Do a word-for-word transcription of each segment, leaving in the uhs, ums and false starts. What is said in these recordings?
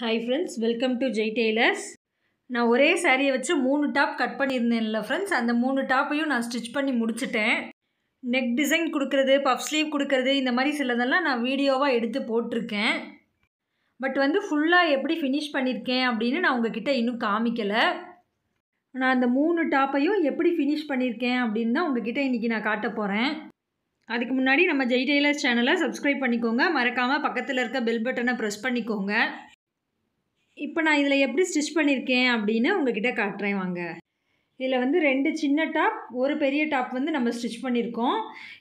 hi friends welcome to Jai tailors ना वरे सारी वच्चु मूणु टॉप कट पण्णिरुंदेनल्ला फ्रेंड्स अंद मूणु टॉपैयुम ना स्टिच पण्णि मुडिच्चिट्टेन नेक डिजाइन कुडुक्किरदु पफ स्लीव कुडुक्किरदु इंद मारी सिलदल्ला ना वीडियोवा एडुत्तु पोट्टिरुक्केन बट वंदु फुल्ला एप्पडी फिनिश पण्णिरुक्केन अप्पडिनु ना उंगकिट्ट इन्नुम कामिकल ना अंद मूणु टॉपैयुम एप्पडी फिनिश पण्णिरुक्केन अप्पडिनु ना उंगकिट्ट इन्नैक्कु ना काट्ट पोरेन अदुक्कु मुन्नाडी नम्म जय टेलर्स चैनल सब्सक्राइब पण्णिकोंगा मरक्काम पक्कत्तुल इरुक्क बेल बटन प्रेस पण्णिकोंगा इप्पा ना इदला एप्पडी स्टिच पण्णिरुक्केन अप्पडिनु उंगकिट्ट काट्रेन वांगा इदला वंदु रेंडु चिन्न टॉप ओरु पेरिय टॉप वंदु नम्म स्टिच पण्णिरुक्कोम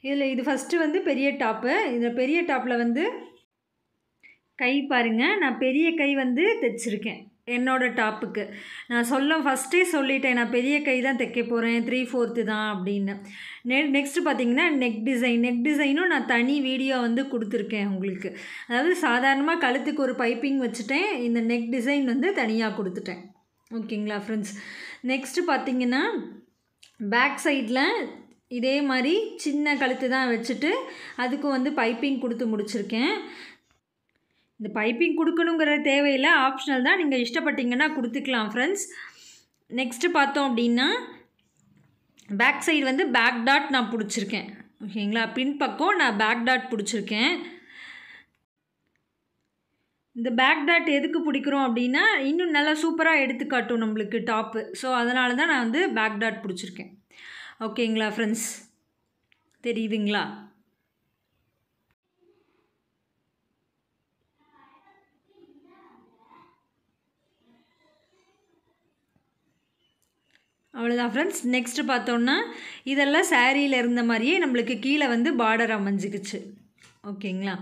इदला इदु फर्स्ट वंदु पेरिय टॉप इंद पेरिय टॉपला वंदु कई पारुंगा ना पेरिय कई वंदु तेच्चिरुक्केन एन्नोड टॉप्पुक्कु ना सोल्ला फर्स्ट सोल्लिट्टेन ना पेरिय कई तान तेक्क पोरेन three fourth तान अप्पडिनु नेक्स्ट पातींगना नेक डिजाइन नेक डिजाइनों ना तनी वीडियो वंदु कुडुत्तिरुक्केन उंगलुक्कु अदावदु साधारणमा कलुत्तुक्कु ओरु पाइपिंग वच्चिट्टेन इंद नेक डिजाइन वंदु तनिया कुडुत्तुट्टेन ओकेंगला फ्रेंड्स नेक्स्ट पातींगना बैक साइडला इदे मारी चिन्न कलुत्तु तान वच्चिट्टु अदुक्कु वंदु पाइपिंग कुडुत्तु मुडिच्चिरुक्केन இந்த பைப்பிங் கொடுக்கணும்ங்கற தேவையில்ல ஆப்ஷனல் தான் நீங்க இஷ்டப்பட்டீங்கன்னா கொடுத்துக்கலாம் फ्रेंड्स நெக்ஸ்ட் பார்த்தோம் அப்படினா பேக் சைடு வந்து பேக் டாட் நான் புடிச்சிருக்கேன் ஓகேங்களா பின் பக்கம் நான் பேக் டாட் புடிச்சிருக்கேன் இந்த பேக் டாட் எதுக்கு புடிக்குறோம் அப்படினா இன்னும் நல்லா சூப்பரா எடுத்து காட்டும் நமக்கு டாப் சோ அதனால தான் நான் வந்து பேக் டாட் புடிச்சிருக்கேன் ஓகேங்களா फ्रेंड्स தெரியுதுங்களா अवलोदा फ्रेंड्स नेक्स्ट பார்த்தோம்னா இதெல்லாம் சாரியில இருந்த மாதிரியே நமக்கு கீழ வந்து border அமைஞ்சிடுச்சு ஓகேங்களா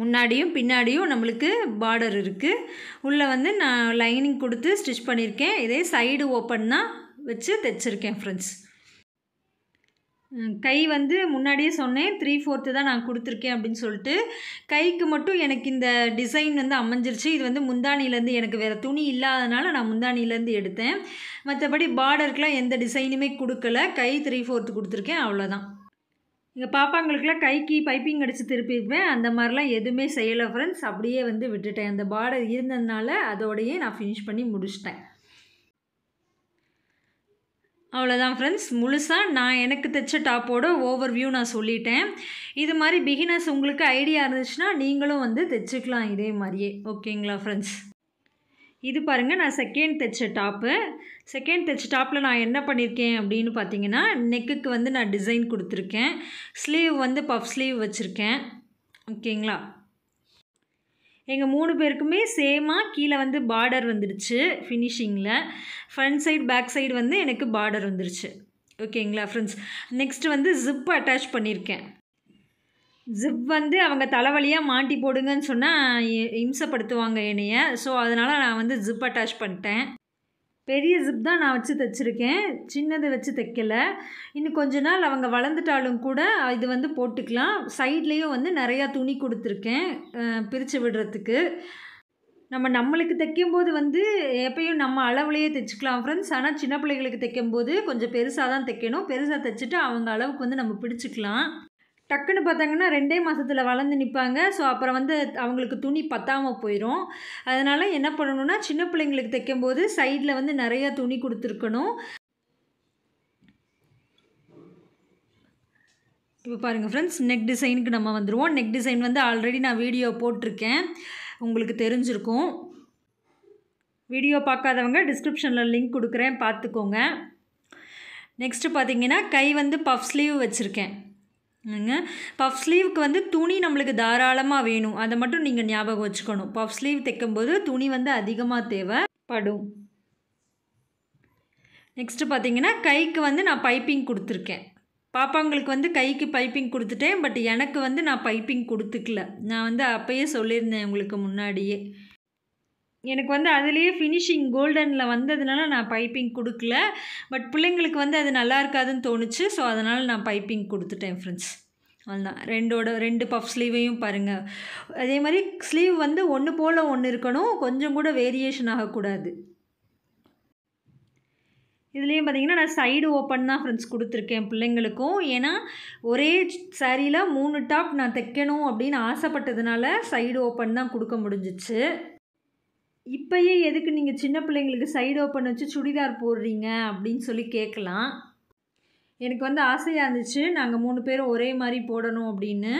முன்னாடியும் பின்னாடியும் நமக்கு border இருக்கு உள்ள வந்து நான் லைனிங் கொடுத்து ஸ்டிட்ச் பண்ணிருக்கேன் இதே சைடு ஓபன்னா வெச்சு தெச்சிருக்கேன் फ्रेंड्स கை வந்து முன்னாடியே சொன்னேன் three fourth தான் நான் கொடுத்திருக்கேன் அப்படினு சொல்லிட்டு கைக்கு மட்டும் எனக்கு இந்த டிசைன் வந்து அமைஞ்சிருச்சு இது வந்து முந்தானியில இருந்து எனக்கு வேற துணி இல்லாதனால நான் முந்தானியில இருந்து எடுத்தேன் மற்றபடி பார்டர்க்குலாம் எந்த டிசைனுமே கொடுக்கல கை three fourth கொடுத்திருக்கேன் அவ்வளவுதான் இங்க பாப்பாங்களுக்குலாம் கைக்கு பைப்பிங் அடிச்சு திருப்பிடுவேன் அந்த மாதிரிலாம் எதுமே செய்யல फ्रेंड्स அப்படியே வந்து விட்டுட்டேன் அந்த பார்டர் இருந்ததனால அதோடயே நான் finish பண்ணி முடிச்சிட்டேன் अवलोदान फ्रेंड्स मुलुसा ना एनक्कु तेच्च टॉपोड ओवरव्यू ना सोल्लिट्टेन इदु मारी बिगिनर्स उंगलुक्कु आइडिया இருந்துச்சுனா நீங்களும் வந்து தெச்சுக்கலாம் இதே மாதிரியே ஓகேங்களா फ्रेंड्स இது பாருங்க நான் செகண்ட் தெச்ச டாப் செகண்ட் தெச்ச டாப்ல நான் என்ன பண்ணிருக்கேன் அப்படினு பாத்தீங்கன்னா நெக்குக்கு வந்து நான் டிசைன் கொடுத்திருக்கேன் ஸ்லீவ் வந்து பஃப் ஸ்லீவ் வச்சிருக்கேன் ஓகேங்களா எங்க மூணு பேருக்குமே சேமா கீழ வந்து border வந்துருச்சு finishingல front side back side வந்து எனக்கு border வந்துருச்சு ஓகேங்களா फ्रेंड्स next வந்து zip attach பண்ணிருக்கேன் zip வந்து அவங்க தலைவலியா மாட்டி போடுங்கன்னு சொன்னா இம்சப்படுத்துவாங்க என்னைய சோ அதனால நான் வந்து zip attach பண்ணிட்டேன் பெரிய zip தான் நான் வச்சு தச்சிருக்கேன் சின்னது வச்சு தைக்கல இன்னும் கொஞ்ச நாள் அவங்க வளர்ந்துட்டாலும் கூட இது வந்து போட்டுக்கலாம் சைடுலயே வந்து நிறைய துணி கொடுத்திருக்கேன் பிரிச்சு விடுறதுக்கு நம்ம நம்மளுக்கு தைக்கும்போது வந்து எப்பவும் நம்ம அளவுலயே தைச்சுக்கலாம் फ्रेंड्स ஆனா சின்ன பிள்ளைகளுக்கு தைக்கும்போது கொஞ்சம் பெருசா தான் தைக்கணும் பெருசா தைச்சிட்டு அவங்க அளவுக்கு வந்து நம்ம பிடிச்சுக்கலாம் டக்குன்னு பாத்தீங்கன்னா ரெண்டே மாசத்துல வளந்து நிப்பாங்க சோ அப்புறம் வந்து அவங்களுக்கு துணி பத்தாம போயிடும் அதனால என்ன பண்ணனும்னா சின்ன பிள்ளைங்களுக்கு தைக்கும்போது சைடுல வந்து நிறைய துணி கொடுத்திருக்கணும் இப்போ பாருங்க फ्रेंड्स நெக் டிசைனுக்கு நம்ம வந்துருவோம் நெக் டிசைன் வந்து ஆல்ரெடி நான் வீடியோ போட்டுருக்கேன் உங்களுக்கு தெரிஞ்சிருக்கும் வீடியோ பார்க்காதவங்க டிஸ்கிரிப்ஷன்ல லிங்க் கொடுக்கிறேன் பாத்துக்கோங்க நெக்ஸ்ட் பாத்தீங்கன்னா கை வந்து பஃப் ஸ்லீவ் வச்சிருக்கேன் पफ स्लीव को वंदु तुणी नम्मलुक्कु धाराळमा वेणुम अद मट्टुम नींगा न्याबकम वेच्चुक्कणुम पफ स्लीव तैक्कुम्बोधु तुणी वंदु अधिकमा थेवैपडुम नेक्स्ट पात्तींगन्ना कैक्कु वंदु नान पाइपिंग कोडुत्तिरुक्केन पापांगलुक्कु वंदु कैक्कु पाइपिंग कोडुत्तुट्टेन बट एनक्कु वंदु नान पाइपिंग कोडुत्तुक्कल नान वंदु अप्पैये सोल्लिरुंदेन उंगलुक्कु मुन्नाडिये எனக்கு வந்து அதுலயே ஃபினிஷிங் கோல்டன்ல வந்ததனால நான் பைப்பிங் கொடுக்கல பட் பிள்ளைங்களுக்கு வந்து அது நல்லா இருக்காதுன்னு தோணுச்சு சோ அதனால நான் பைப்பிங் கொடுத்துட்டேன் फ्रेंड्स அதான் ரெண்டோட ரெண்டு பஃப் ஸ்லீவையும் பாருங்க அதே மாதிரி ஸ்லீவ் வந்து ஒன்னு போல ஒன்னு இருக்கணும் கொஞ்சம் கூட வேரியேஷன் ஆக கூடாது இதுலயும் பாத்தீங்கன்னா நான் சைடு ஓபன் தான் फ्रेंड्स கொடுத்திருக்கேன் பிள்ளைகளுக்கு ஏனா ஒரே சாரியில மூணு டாப் நான் தைக்கணும் அப்படினு ஆசைப்பட்டதனால சைடு ஓபன் தான் கொடுக்க முடிஞ்சிச்சு இப்பயே எதுக்கு நீங்க சின்ன பிள்ளைகளுக்கு சைடு ஓபன் வச்சு சுடிதார் போடுறீங்க அப்படினு சொல்லி கேக்கலாம் எனக்கு வந்து ஆசையா இருந்துச்சு நாங்க மூணு பேர் ஒரே மாதிரி போடணும் அப்படினு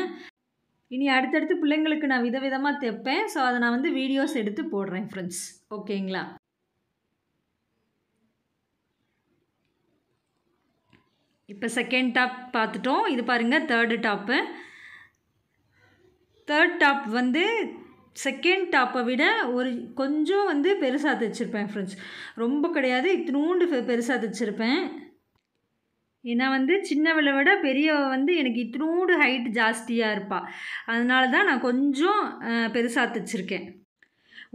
இனி அடுத்து பிள்ளைகளுக்கு நான் விதவிதமா தைப்பேன் சோ அத நான் வந்து வீடியோஸ் எடுத்து போடுறேன் फ्रेंड्स ஓகேங்களா இப்போ செகண்ட் டாப் பார்த்துட்டோம் இது பாருங்க थर्ड டாப் थर्ड டாப் வந்து செகண்ட் டாப்பை விட ஒரு கொஞ்சம் வந்து பெருசா தச்சிருப்பேன் फ्रेंड्स ரொம்ப கிடையாது இத்துனூண்டு பெருசா தச்சிருப்பேன் ஏனா வந்து சின்னவளை விட பெரியவ வந்து எனக்கு இத்துனூண்டு ஹைட் ஜாஸ்தியா இருப்பா அதனால தான் நான் கொஞ்சம் பெருசா தச்சிருக்கேன்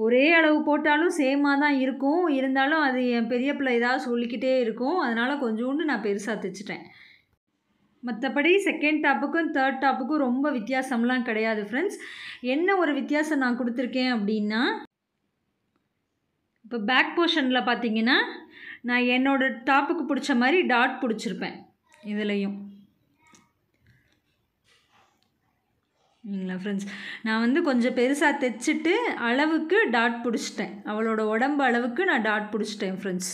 ஒரே அளவு போட்டாலும் சேமா தான் இருக்கும் இருந்தாலும் அது என் பெரிய பிள்ளை இதா சொல்லிக்கிட்டே இருக்கும் அதனால கொஞ்சூண்டு நான் பெருசா தச்சிட்டேன் மத்தபடி செகண்ட் டாப்புக்கும் थर्ड டாப்புக்கும் ரொம்ப வித்தியாசம்லாம் கிடையாது फ्रेंड्स என்ன ஒரு வித்தியாசம் நான் கொடுத்திருக்கேன் அப்படினா இப்ப பேக் போஷன்ல பாத்தீங்கன்னா நான் என்னோட டாப்புக்கு பிடிச்ச மாதிரி டாட் பிடிச்சிருப்பேன் இதுலயும் இல்ல फ्रेंड्स நான் வந்து கொஞ்சம் பெருசா தெச்சிட்டு அளவுக்கு டாட் புடிச்சிட்டேன் அவளோட உடம்பு அளவுக்கு நான் டாட் புடிச்சிட்டேன் फ्रेंड्स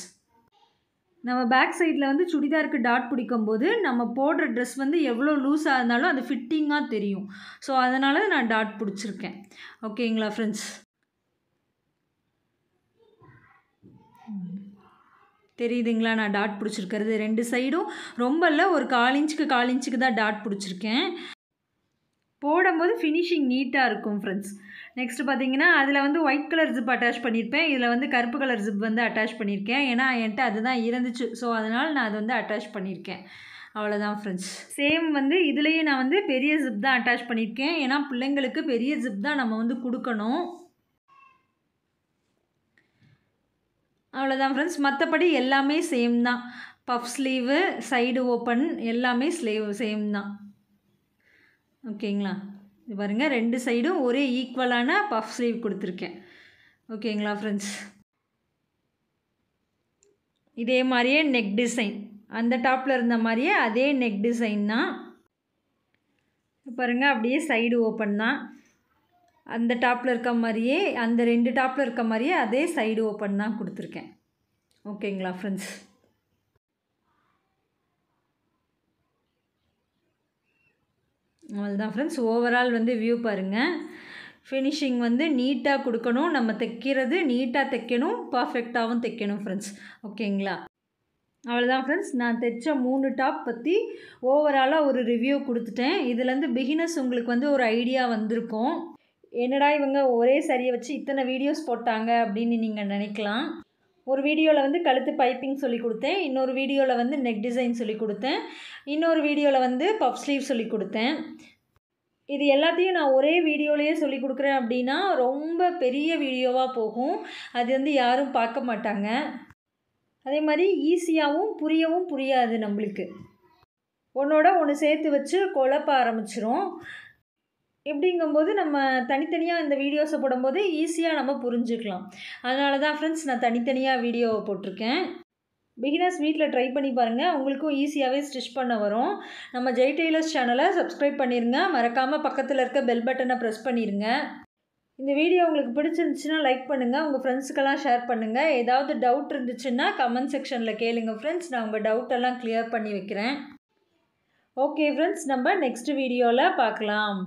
நம்ம பேக் சைடுல வந்து சுடிதாருக்கு டாட் புடிக்கும்போது நம்ம போடுற Dress வந்து எவ்வளவு லூசா இருந்தாலும் அது ஃபிட்டிங்கா தெரியும் சோ அதனால நான் டாட் புடிச்சிருக்கேன் ஓகேங்களா फ्रेंड्स தெரியுதுங்களா நான் டாட் புடிச்சிருக்கிறது ரெண்டு சைடும் ரொம்ப இல்ல ஒரு கால் இன்ச்சுக்கு கால் இன்ச்சுக்கு தான் டாட் புடிச்சிருக்கேன் போடும்போது ஃபினிஷிங் நீட்டா இருக்கும் फ्रेंड्स நெக்ஸ்ட் பாத்தீங்கன்னா அதுல வந்து ஒயிட் கலர் ஜிப் அட்டாச் பண்ணிருப்பேன் இதுல வந்து கருப்பு கலர் ஜிப் வந்து அட்டாச் பண்ணிருக்கேன் ஏனா என்கிட்ட அதுதான் இருந்துச்சு சோ அதனால நான் அது வந்து அட்டாச் பண்ணிருக்கேன் அவ்வளவுதான் फ्रेंड्स சேம் வந்து இதுலயே நான் வந்து பெரிய ஜிப் தான் அட்டாச் பண்ணிருக்கேன் ஏனா பிள்ளைகளுக்கு பெரிய ஜிப் தான் நம்ம வந்து கொடுக்கணும் அவ்வளவுதான் फ्रेंड्स மத்தபடி எல்லாமே சேம் தான் பஃப் ஸ்லீவ் சைடு ஓபன் எல்லாமே ஸ்லீவ் சேம் தான் ஓகேங்களா இது பாருங்க ரெண்டு சைடும் ஒரே ஈக்குவலான பஃப் ஸ்லீவ் கொடுத்திருக்கேன் ஓகேங்களா फ्रेंड्स இதே மாதிரியே neck டிசைன் அந்த டாப்ல இருந்த மாதிரியே அதே neck டிசைன் தான் பாருங்க அப்படியே சைடு ஓபன் தான் அந்த டாப்ல இருக்க மாதிரியே அந்த ரெண்டு டாப்ல இருக்க மாதிரியே அதே சைடு ஓபன் தான் கொடுத்திருக்கேன் ஓகேங்களா फ्रेंड्स அவ்வளவுதான் फ्रेंड्स ஓவரால் வந்து வியூ பாருங்க ஃபினிஷிங் வந்து நீட்டா கொடுக்கணும் நம்ம தைக்கிறது நீட்டா தைக்கணும் பெர்ஃபெக்ட்டாவும் தைக்கணும் फ्रेंड्स ஓகேங்களா அவ்வளவுதான் फ्रेंड्स நான் தைச்ச மூணு டாப் பத்தி ஓவராலா ஒரு ரிவ்யூ கொடுத்துட்டேன் இதுல இருந்து பிகினர்ஸ் உங்களுக்கு வந்து ஒரு ஐடியா வந்திருக்கும் என்னடா இவங்க ஒரே சரியை வச்சு இத்தனை வீடியோஸ் போட்டாங்க அப்படினு நீங்க நினைக்கலாம் ஒரு வீடியோல வந்து கழுத்து பைப்பிங் சொல்லி கொடுத்தேன் இன்னொரு வீடியோல வந்து neck டிசைன் சொல்லி கொடுத்தேன் இன்னொரு வீடியோல வந்து puff sleeve சொல்லி கொடுத்தேன் இது எல்லாத்தையும் நான் ஒரே வீடியோலயே சொல்லி கொடுக்கிறேன் அப்படினா ரொம்ப பெரிய வீடியோவா போகும் அது வந்து யாரும் பார்க்க மாட்டாங்க அதே மாதிரி ஈஸியாவும் புரியவும் புரியாது நமக்கு ஒன்னோட ஒன்னு சேர்த்து வச்சு கொலப்ப ஆரம்பிச்சிரும் எப்படிங்கும்போது நம்ம தனித்தனியா இந்த வீடியோஸ் போடும்போது ஈஸியா நம்ம புரிஞ்சிக்கலாம் அதனால தான் फ्रेंड्स நான் தனித்தனியா வீடியோ போட்டுர்க்கேன் பிகினர்ஸ் வீட்ல ட்ரை பண்ணி பாருங்க உங்களுக்கு ஈஸியாவே ஸ்டிட்ச் பண்ண வரும் நம்ம ஜெய் டெய்லர்ஸ் சேனலை Subscribe பண்ணிருங்க மறக்காம பக்கத்துல இருக்க பெல் பட்டனை press பண்ணிருங்க இந்த வீடியோ உங்களுக்கு பிடிச்சிருந்துச்சுனா லைக் பண்ணுங்க உங்க ஃப்ரெண்ட்ஸ்க்கு எல்லாம் ஷேர் பண்ணுங்க ஏதாவது டவுட் இருந்துச்சுனா கமெண்ட் செக்ஷன்ல கேளுங்க फ्रेंड्स நான் உங்க டவுட் எல்லாம் கிளியர் பண்ணி வைக்கிறேன் ஓகே फ्रेंड्स நம்ம நெக்ஸ்ட் வீடியோல பார்க்கலாம்